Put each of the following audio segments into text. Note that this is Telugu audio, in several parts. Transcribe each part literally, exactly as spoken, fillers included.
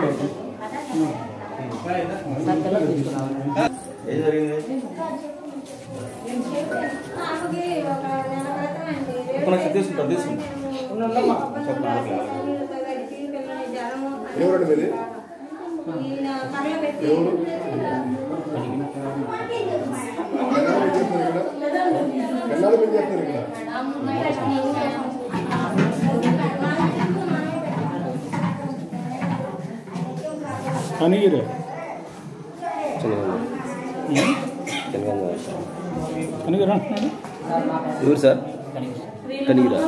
Thank you. Ani re? Chengalanga. Hmm? Chengalanga. Ani re? Your sir? Ani re.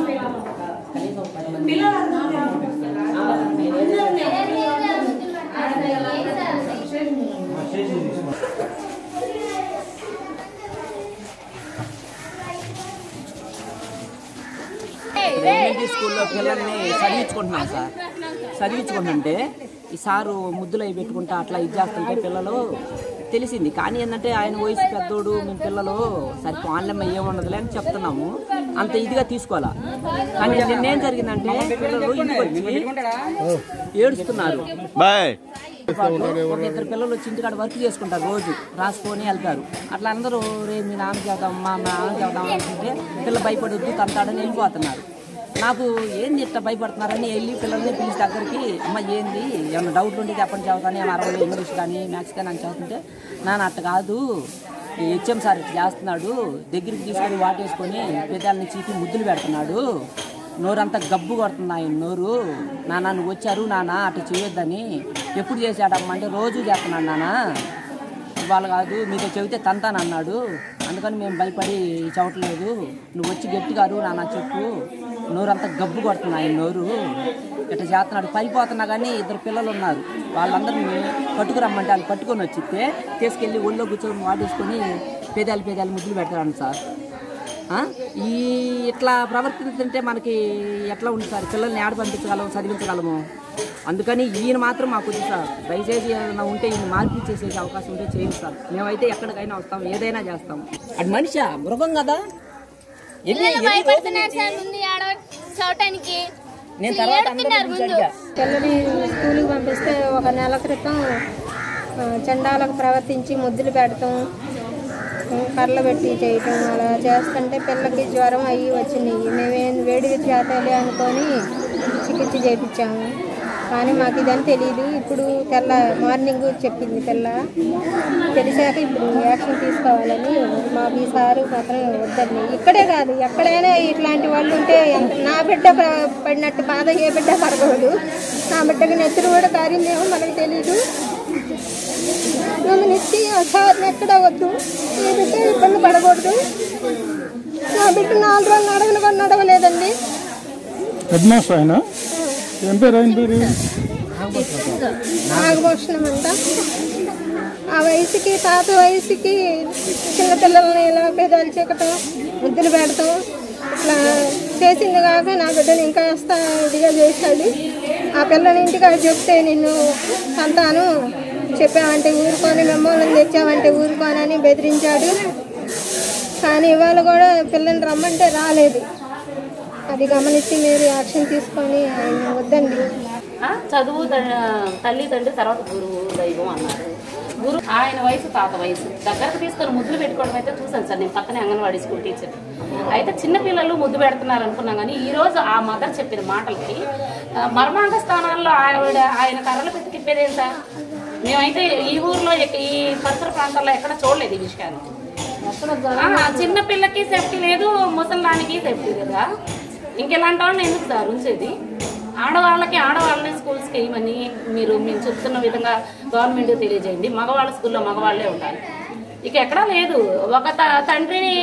Hey, hey, school lo kellanni sadichukuntunna sir. Sadichukunnante. Isaru Mudula Betkunta, like Justin Capello, Telis in the Kanyan at Iron Voice Katudu, Mipello, Sarpana Mayo on the Lamp Chapanamo, and the Idiga Tiscola. And the names are in the name of years to Naro. Bye. Pello Chinta work years conta Goji, Rasponi Algaru, Atlanta, Reminam, Mama, Pelabai Podu, Tantana, and Guatemala. నాకు ఏంది ఇట్లా భయపడుతున్నారని వెళ్ళి పిల్లల్ని పిలిచి దగ్గరికి అమ్మ ఏంది ఏమన్నా డౌట్ ఉంటే చెప్పండి చదువుతాను ఏమన్నా అరవై ఇంగ్లీష్ కానీ మ్యాథ్స్ కానీ అని చదువుతుంటే నాన్న అట్ట కాదు హెచ్ఎం సార్ ఇట్లా చేస్తున్నాడు దగ్గరికి తీసుకొని వాటేసుకొని పెదాలని చీకి ముద్దులు పెడుతున్నాడు నోరంతా గబ్బు కొడుతుంది ఆయన నోరు నాన్న నువ్వు వచ్చారు నాన్న అట్ట చేయొద్దని ఎప్పుడు చేశాడమ్మ అంటే రోజు చేస్తున్నాడు నాన్న ఇవాళ కాదు మీతో చెబితే తంతానన్నాడు అందుకని మేము భయపడి చదవట్లేదు నువ్వు వచ్చి గట్టిగా అరువు నాన్న చెప్పు నోరంతా గబ్బు కొడుతుంది ఆయన నోరు ఇట్లా చేస్తున్నాడు పైపోతున్నా కానీ ఇద్దరు పిల్లలు ఉన్నారు వాళ్ళందరినీ పట్టుకురమ్మంటే వాళ్ళు పట్టుకొని వచ్చితే తీసుకెళ్ళి ఒళ్ళో కూర్చొని వాడేసుకొని పేదాలు పేదాలు ముద్దులు పెడతాను సార్ ఈ ఇట్లా ప్రవర్తిస్తుంటే మనకి ఎట్లా ఉంది సార్ పిల్లల్ని ఏడ పంపించగలము చదివించగలము అందుకని ఈయన మాత్రం మాకు ఉంది సార్ దయచేసి ఏదైనా ఉంటే ఈయన మార్పిచ్చేసే అవకాశం ఉంటే చేయండి సార్ మేమైతే ఎక్కడికైనా వస్తాం ఏదైనా చేస్తాం అది మనిషా మృగం కదా నేను తర్వాత పిల్లల్ని స్కూల్కి పంపిస్తే ఒక నెల క్రితం చండాలకు ప్రవర్తించి ముద్దులు పెడతాం కర్రలు పెట్టి చేయటం అలా చేస్తుంటే పిల్లకి జ్వరం అయ్యి వచ్చినాయి మేమేం వేడిగా చేతాలి అనుకొని చికిత్స చేయించాము కానీ మాకు ఇదని తెలియదు ఇప్పుడు తెల్ల మార్నింగ్ చెప్పింది తెల్ల తెలిసాక ఇప్పుడు యాక్షన్ తీసుకోవాలని మాకు ఈసారి మాత్రం వద్దండి ఇక్కడే కాదు ఎక్కడైనా ఇట్లాంటి వాళ్ళు ఉంటే నా బిడ్డ పడినట్టు బాధ ఏ బిడ్డ పడకూడదు నా బిడ్డకి నెత్తులు కూడా కారిందేమో మనకు తెలీదు నన్ను నెత్తి సార్ని ఎక్కడ వద్దు ఏ బిడ్డ ఇబ్బంది పడకూడదు నా బిడ్డ నాలుగు రోజులు నడవని కూడా నడవలేదండి ఏం పేరు ఆయన పేరు నాగభూషణం అంట ఆ వయసుకి తాత వయసుకి చిన్నపిల్లల్ని ఇలా పేదాలు చెక్కటం ముద్దులు పెడతాం ఇట్లా చేసింది కాక నా బిడ్డను ఇంకా ఇదిగా చేశాడు ఆ పిల్లని ఇంటికి అది చెప్తే నిన్ను సంతాను చెప్పామంటే ఊరుకొని మిమ్మల్ని తెచ్చామంటే ఊరుకోనని బెదిరించాడు కానీ ఇవాళ కూడా పిల్లని రమ్మంటే రాలేదు అది గమనించి మీరు యాక్షన్ తీసుకొని వద్దండి చదువు తల్లిదండ్రులు తర్వాత గురువు దైవం అన్నారు గురు ఆయన వయసు తాత వయసు దగ్గరకు తీసుకొని ముద్దులు పెట్టుకోవడం అయితే చూసాను సార్ నేను పక్కనే అంగన్వాడీ స్కూల్ టీచర్ అయితే చిన్నపిల్లలు ముద్దు పెడుతున్నారు అనుకున్నాం కానీ ఈరోజు ఆ మదర్ చెప్పిన మాటలకి మర్మాంగ స్థానాల్లో ఆయన ఆయన కర్రలు పెట్టి తిప్పేదేం సార్ మేమైతే ఈ ఊర్లో ఈ పరిసర ప్రాంతాల్లో ఎక్కడ చూడలేదు ఈ విషయాన్ని చిన్నపిల్లకి సేఫ్టీ లేదు ముసలానికి సేఫ్టీ లేదా ఇంకెలాంటి వాళ్ళని ఎందుకు సార్ ఉంచేది ఆడవాళ్ళకి ఆడవాళ్ళని స్కూల్స్కి వేయమని మీరు మేము చెప్తున్న విధంగా గవర్నమెంట్కి తెలియజేయండి మగవాళ్ళ స్కూల్లో మగవాళ్ళే ఉండాలి ఇక ఎక్కడా లేదు ఒక తండ్రిని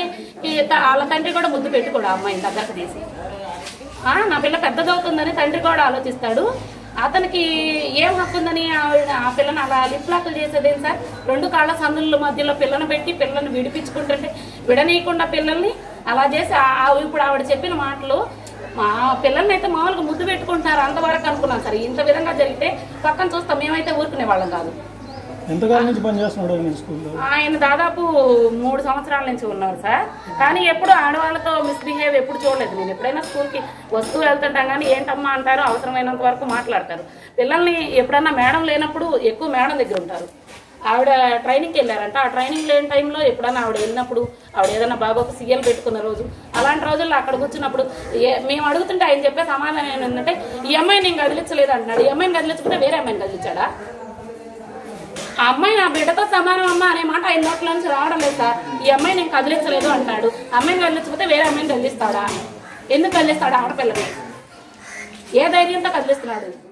వాళ్ళ తండ్రి కూడా ముద్దు పెట్టుకోడు అమ్మాయిని దగ్గరకు తీసి నా పిల్ల పెద్దదవుతుందని తండ్రి కూడా ఆలోచిస్తాడు అతనికి ఏం హక్కు ఉందని ఆ పిల్లని అలా లిప్లాకులు చేసేదేం సార్ రెండు కాళ్ళ సందుల మధ్యలో పిల్లని పెట్టి పిల్లల్ని విడిపించుకుంటుంటే విడనీయకుండా పిల్లల్ని అలా చేసి ఇప్పుడు ఆవిడ చెప్పిన మాటలు మా పిల్లల్ని అయితే మామూలుగా ముద్దు పెట్టుకుంటున్నారు అంతవరకు అనుకున్నాం సార్ ఇంత విధంగా జరిగితే పక్కన చూస్తాం మేమైతే ఊరుకునే వాళ్ళం కాదు ఎంతకాలం నుంచి పని చేస్తున్నాడు మీ స్కూల్లో? ఆయన దాదాపు మూడు సంవత్సరాల నుంచి ఉన్నారు సార్. కానీ ఎప్పుడు ఆడవాళ్ళతో మిస్బిహేవ్ ఎప్పుడు చూడలేదు నేను. ఎప్పుడైనా స్కూల్కి వస్తూ వెళ్తుంటాం కానీ ఏంటమ్మా అంటారు, అవసరమైనంత వరకు మాట్లాడతారు. పిల్లల్ని ఎప్పుడైనా మేడం లేనప్పుడు ఎక్కువ మేడం దగ్గర ఉంటారు. ఆవిడ ట్రైనింగ్కి వెళ్ళారంట, ఆ ట్రైనింగ్ లేని టైంలో ఎప్పుడైనా ఆవిడ వెళ్ళినప్పుడు, ఆవిడ ఏదైనా బాబాకు సీఎల్ పెట్టుకున్న రోజు, అలాంటి రోజుల్లో అక్కడ కూర్చున్నప్పుడు మేము అడుగుతుంటే ఆయన చెప్పే సమాధానం ఏంటంటే, ఈ అమ్మాయి నేను కదిలించలేదు అంటున్నాడు. ఈ అమ్మాయిని కదిలించుకుంటే వేరే అమ్మాయిని కదిలించాడా? ఆ అమ్మాయి నా బిడ్డతో సమానం అమ్మ అనే మాట ఆయన నోట్లో నుంచి రావడం లేదు సార్. ఈ అమ్మాయి నేను కదిలించలేదు అంటాడు, అమ్మాయిని కదిలించకపోతే వేరే అమ్మాయిని కదిలిస్తాడా? ఎందుకు కదిలిస్తాడా? ఆడపిల్లని ఏ ధైర్యంతో కదిలిస్తున్నాడు?